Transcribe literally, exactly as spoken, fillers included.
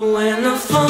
When the phone